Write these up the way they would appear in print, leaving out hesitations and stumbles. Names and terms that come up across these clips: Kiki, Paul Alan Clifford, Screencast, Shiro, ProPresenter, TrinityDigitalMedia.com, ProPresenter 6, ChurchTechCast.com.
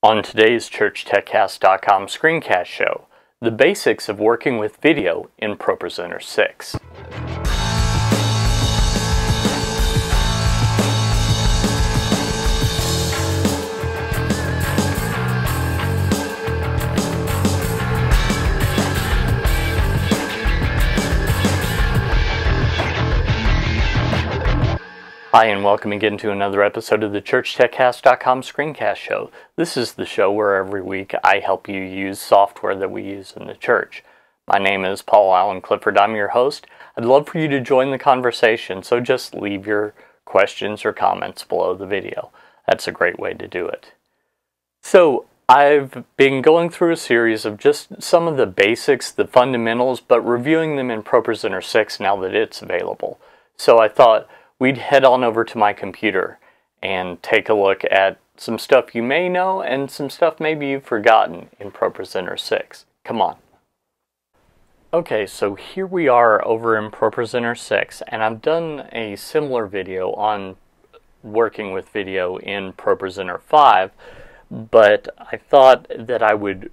On today's ChurchTechCast.com screencast show, the basics of working with video in ProPresenter 6. Hi, and welcome again to another episode of the ChurchTechCast.com screencast show. This is the show where every week I help you use software that we use in the church. My name is Paul Alan Clifford. I'm your host. I'd love for you to join the conversation, so just leave your questions or comments below the video. That's a great way to do it. So, I've been going through a series of just some of the basics, the fundamentals, but reviewing them in ProPresenter 6 now that it's available. So I thought we'd head on over to my computer and take a look at some stuff you may know and some stuff maybe you've forgotten in ProPresenter 6. Come on. Okay, so here we are over in ProPresenter 6, and I've done a similar video on working with video in ProPresenter 5, but I thought that I would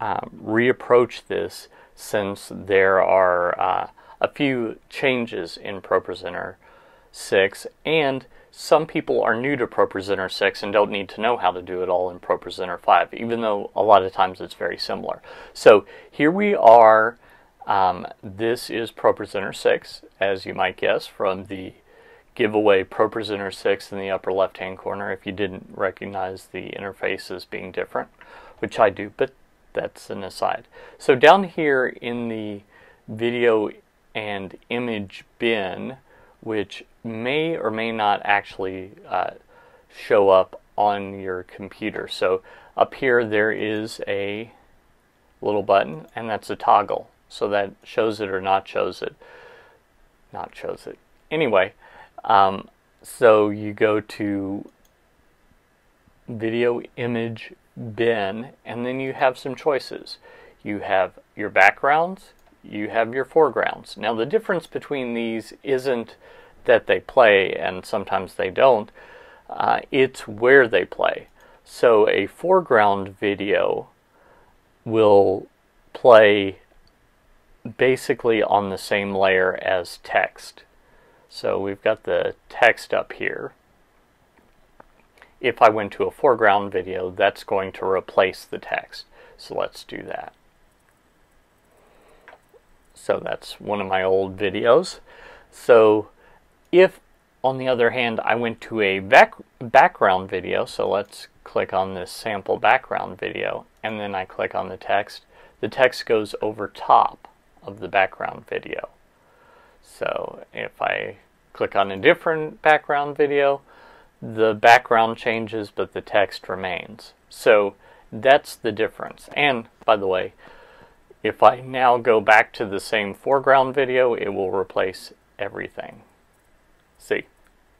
reapproach this since there are a few changes in ProPresenter 6, and some people are new to ProPresenter 6 and don't need to know how to do it all in ProPresenter 5, even though a lot of times it's very similar. So here we are. This is ProPresenter 6, as you might guess from the giveaway ProPresenter 6 in the upper left hand corner, if you didn't recognize the interface as being different, which I do, but that's an aside. So down here in the video and image bin, which may or may not actually show up on your computer. So up here there is a little button, and that's a toggle. So that shows it or not shows it. Not shows it. Anyway, so you go to video image bin, and then you have some choices. You have your backgrounds, you have your foregrounds. Now the difference between these isn't that they play and sometimes they don't, it's where they play. So a foreground video will play basically on the same layer as text. So we've got the text up here. If I went to a foreground video, that's going to replace the text. So let's do that. So that's one of my old videos. So if, on the other hand, I went to a background video, so let's click on this sample background video, and then I click on the text goes over top of the background video. So if I click on a different background video, the background changes, but the text remains. So that's the difference. And, by the way, if I now go back to the same foreground video, it will replace everything. See?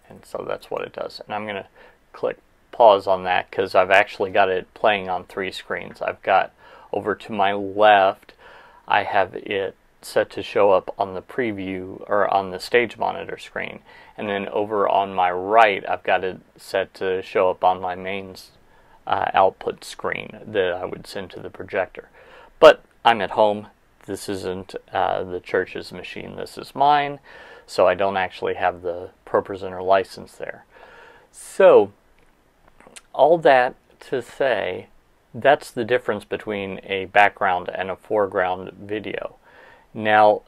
And so that's what it does. And I'm going to click pause on that because I've actually got it playing on three screens. I've got over to my left, I have it set to show up on the preview or on the stage monitor screen. And then over on my right, I've got it set to show up on my main output screen that I would send to the projector. But I'm at home. This isn't the church's machine. This is mine. So I don't actually have the ProPresenter license there. So all that to say, that's the difference between a background and a foreground video. Now,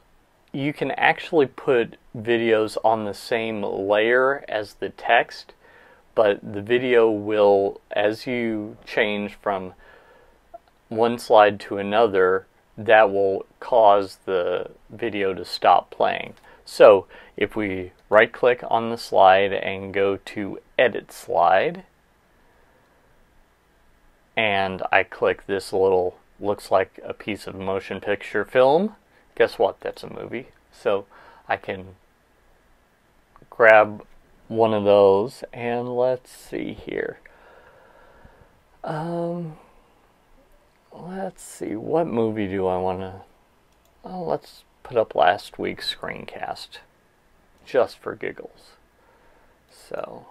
you can actually put videos on the same layer as the text, but the video will, as you change from one slide to another, that will cause the video to stop playing. So if we right click on the slide and go to edit slide, and I click this little, looks like a piece of motion picture film, guess what, that's a movie. So I can grab one of those, and let's see here. Let's see, what movie do I want to... Oh, let's put up last week's screencast, just for giggles. So,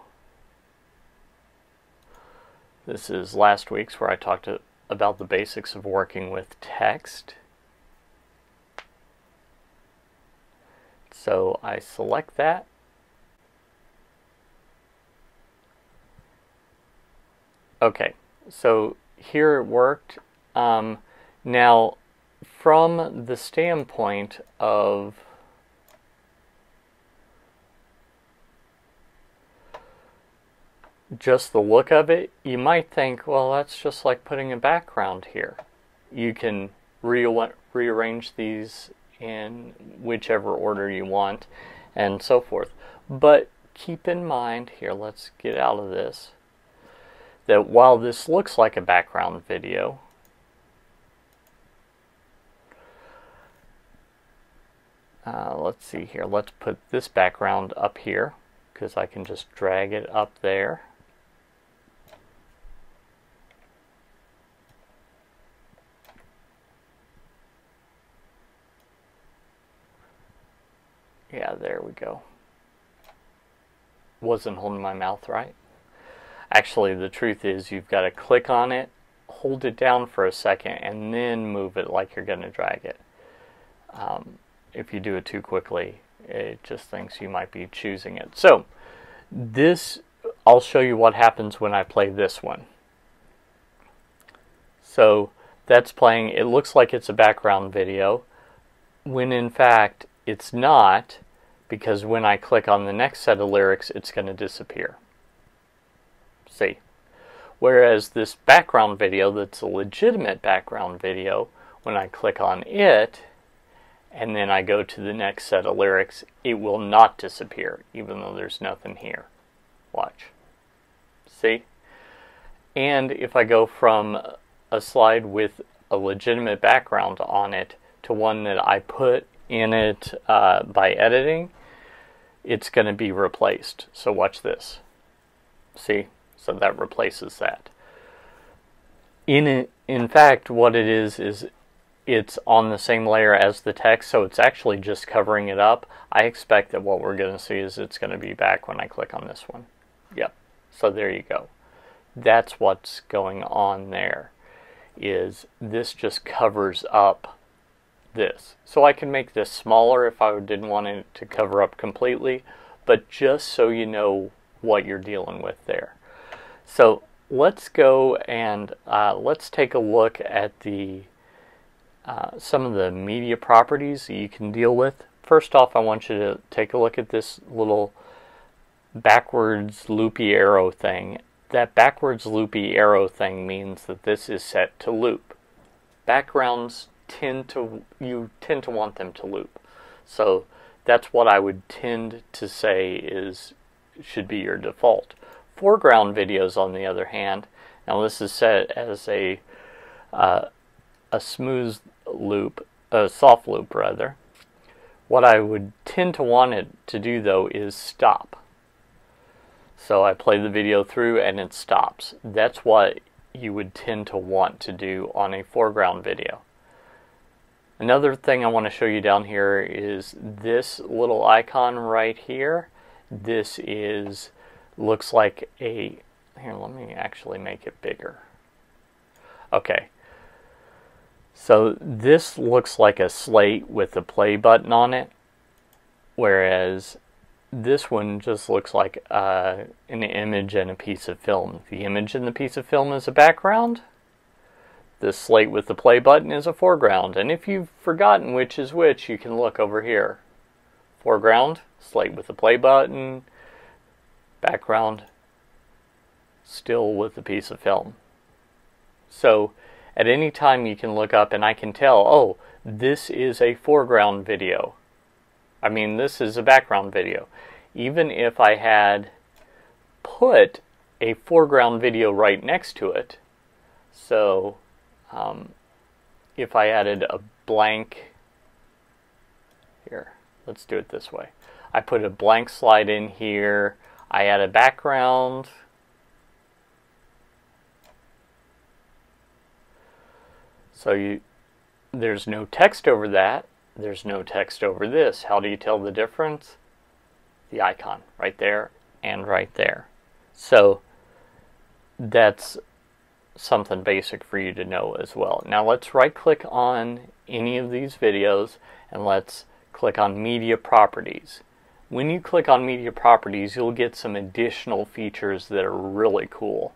This is last week's, where I talked about the basics of working with text. So I select that. Okay, so here it worked. Now, from the standpoint of just the look of it, you might think, well, that's just like putting a background here. You can rearrange these in whichever order you want and so forth. But keep in mind here, let's get out of this, that while this looks like a background video, let's see here, let's put this background up here because I can just drag it up there. Yeah, there we go. Wasn't holding my mouth right. Actually, the truth is you've got to click on it, hold it down for a second, and then move it like you're going to drag it. If you do it too quickly, it just thinks you might be choosing it. So this, I'll show you what happens when I play this one. So that's playing. It looks like it's a background video, when in fact it's not, because when I click on the next set of lyrics, it's going to disappear. See, whereas this background video, that's a legitimate background video, when I click on it and then I go to the next set of lyrics, it will not disappear even though there's nothing here. Watch. See? And if I go from a slide with a legitimate background on it to one that I put in it by editing, it's going to be replaced. So watch this. See? So that replaces that. In fact, what it is it's on the same layer as the text, so it's actually just covering it up. I expect that what we're going to see is it's going to be back when I click on this one. Yep. So there you go. That's what's going on there, is this just covers up this. So I can make this smaller if I didn't want it to cover up completely, but just so you know what you're dealing with there. So let's go and let's take a look at the some of the media properties that you can deal with. First off, I want you to take a look at this little backwards loopy arrow thing. That backwards loopy arrow thing means that this is set to loop. Backgrounds you tend to want them to loop. So that's what I would tend to say is should be your default. Foreground videos, on the other hand, now this is set as a smooth loop, a soft loop rather. What I would tend to want it to do though is stop. So I play the video through and it stops. That's what you would tend to want to do on a foreground video. Another thing I want to show you down here is this little icon right here. This is looks like a, here, let me actually make it bigger. Okay, so this looks like a slate with a play button on it, whereas this one just looks like an image and a piece of film. The image and the piece of film is a background. This slate with the play button is a foreground. And if you've forgotten which is which, you can look over here. Foreground, slate with the play button, background, still with a piece of film. So at any time you can look up and I can tell, oh, this is a foreground video. I mean, this is a background video. Even if I had put a foreground video right next to it, so if I added a blank, here, let's do it this way. I put a blank slide in here, I add a background, so there's no text over that, there's no text over this. How do you tell the difference? The icon right there and right there. So that's something basic for you to know as well. Now let's right click on any of these videos and let's click on Media Properties. When you click on Media Properties, you'll get some additional features that are really cool.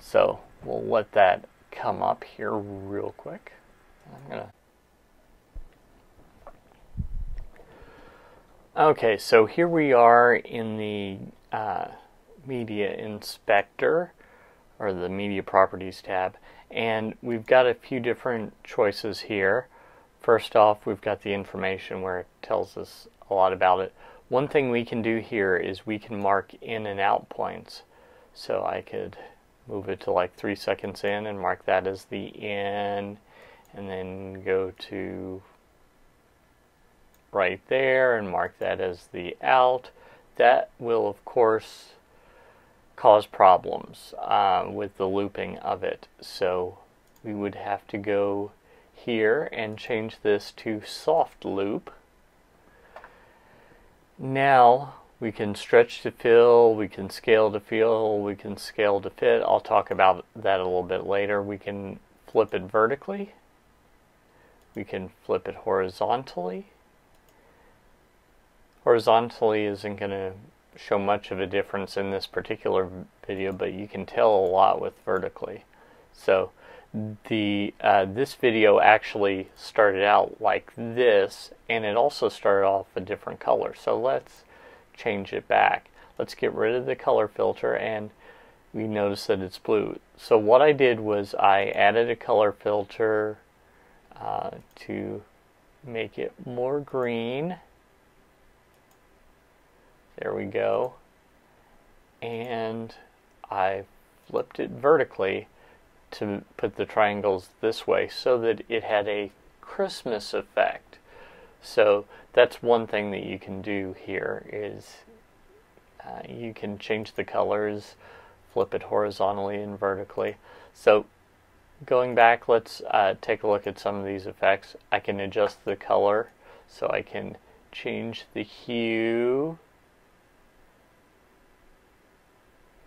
So we'll let that come up here real quick. Okay, so here we are in the Media Inspector, or the Media Properties tab, and we've got a few different choices here. First off, we've got the information where it tells us a lot about it. One thing we can do here is we can mark in and out points. So I could move it to like 3 seconds in and mark that as the in, and then go to right there and mark that as the out. That will of course cause problems with the looping of it, so we would have to go here and change this to soft loop. Now we can stretch to fill, we can scale to fill, we can scale to fit. I'll talk about that a little bit later. We can flip it vertically, we can flip it horizontally. Horizontally isn't going to show much of a difference in this particular video, but you can tell a lot with vertically. So the this video actually started out like this, and it also started off a different color. So let's change it back. Let's get rid of the color filter, and we notice that it's blue. So what I did was I added a color filter to make it more green. There we go. And I flipped it vertically to put the triangles this way so that it had a Christmas effect. So that's one thing that you can do here is you can change the colors, flip it horizontally and vertically. So going back, let's take a look at some of these effects. I can adjust the color, so I can change the hue.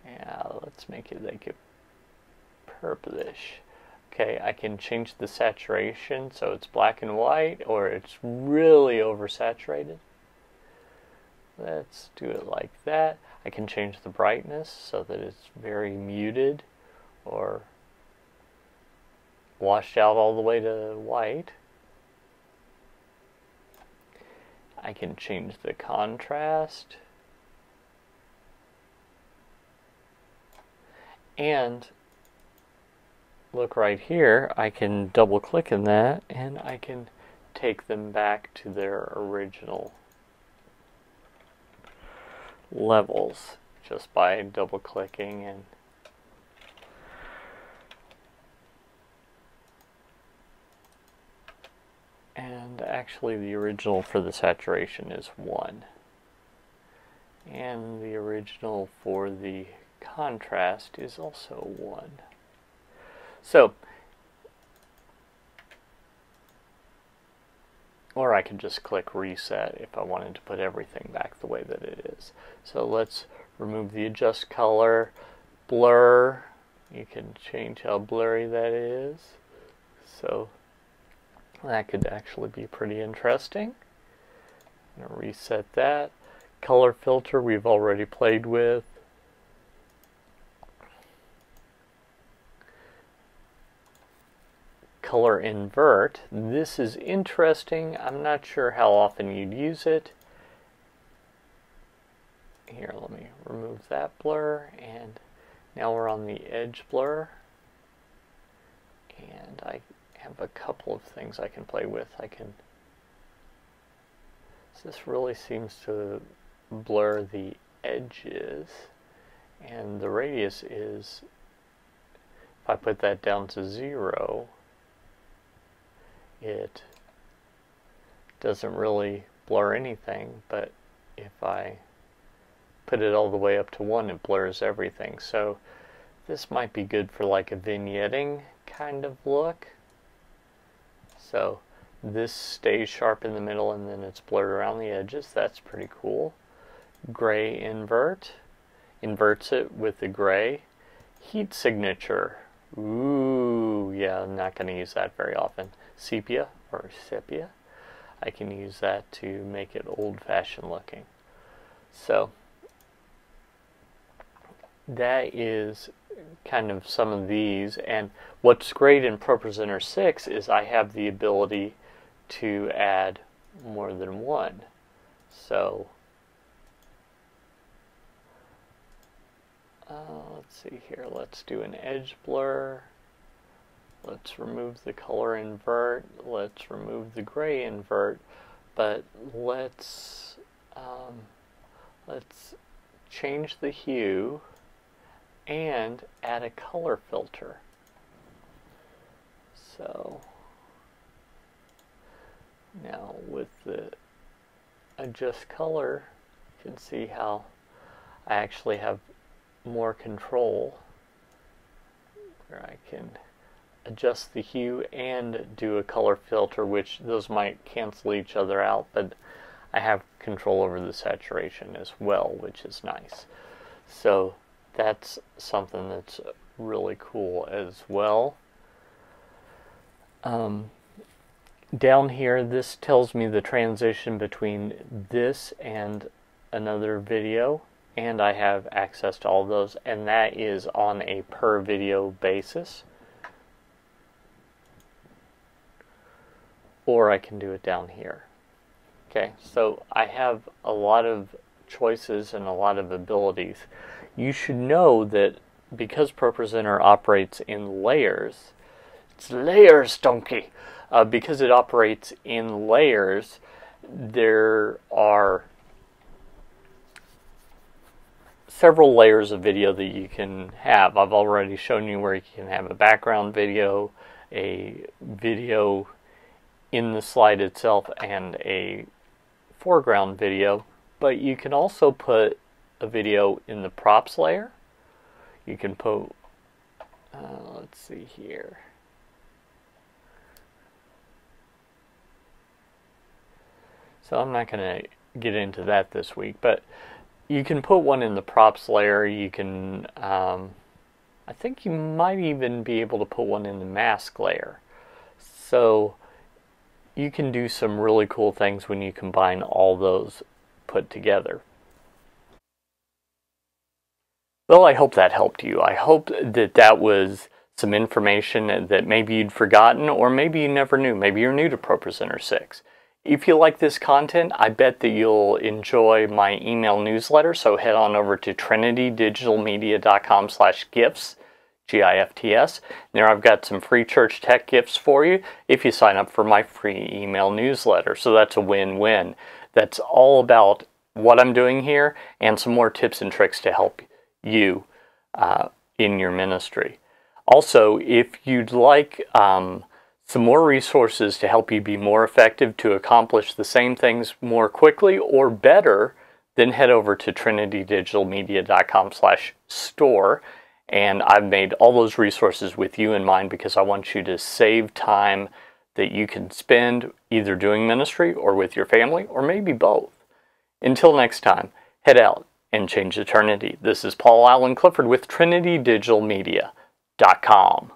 Yeah, let's make it like a purplish. Okay, I can change the saturation so it's black and white, or it's really oversaturated. Let's do it like that. I can change the brightness so that it's very muted or washed out all the way to white. I can change the contrast. And look right here, I can double click in that and I can take them back to their original levels just by double clicking. And actually the original for the saturation is 1, and the original for the contrast is also 1. So, or I could just click reset if I wanted to put everything back the way that it is. So let's remove the adjust color, blur. You can change how blurry that is. So that could actually be pretty interesting. I'm gonna reset that. Color filter we've already played with. Color invert. This is interesting. I'm not sure how often you'd use it. Here, let me remove that blur, and now we're on the edge blur. And I have a couple of things I can play with. I can. So this really seems to blur the edges, and the radius is. If I put that down to 0. It doesn't really blur anything, but if I put it all the way up to 1, it blurs everything. So this might be good for like a vignetting kind of look. So this stays sharp in the middle and then it's blurred around the edges. That's pretty cool. Gray invert inverts it with the gray. Heat signature Ooh, yeah, I'm not going to use that very often. Sepia or sepia. I can use that to make it old-fashioned looking. So that is kind of some of these. And what's great in ProPresenter 6 is I have the ability to add more than one. So let's see here. Let's do an edge blur. Let's remove the color invert. Let's remove the gray invert. But let's change the hue and add a color filter. So now with the adjust color, you can see how I actually have more control, where I can adjust the hue and do a color filter, which those might cancel each other out, but I have control over the saturation as well, which is nice. So that's something that's really cool as well. Down here, this tells me the transition between this and another video, and I have access to all those, and that is on a per video basis. Or I can do it down here. Okay, so I have a lot of choices and a lot of abilities. You should know that because ProPresenter operates in layers, it's layers, donkey! Because it operates in layers, there are several layers of video that you can have. I've already shown you where you can have a background video, a video in the slide itself, and a foreground video. But you can also put a video in the props layer. You can put, let's see here. So I'm not going to get into that this week, but you can put one in the props layer. You can, I think you might even be able to put one in the mask layer. So you can do some really cool things when you combine all those put together. Well, I hope that helped you. I hope that that was some information that maybe you'd forgotten, or maybe you never knew. Maybe you're new to ProPresenter 6. If you like this content, I bet that you'll enjoy my email newsletter, so head on over to TrinityDigitalMedia.com/gifts, GIFTS. There I've got some free church tech gifts for you if you sign up for my free email newsletter, so that's a win-win. That's all about what I'm doing here and some more tips and tricks to help you in your ministry. Also, if you'd like some more resources to help you be more effective to accomplish the same things more quickly or better, then head over to trinitydigitalmedia.com/store, and I've made all those resources with you in mind because I want you to save time that you can spend either doing ministry or with your family, or maybe both. Until next time, head out and change eternity. This is Paul Alan Clifford with TrinityDigitalMedia.com.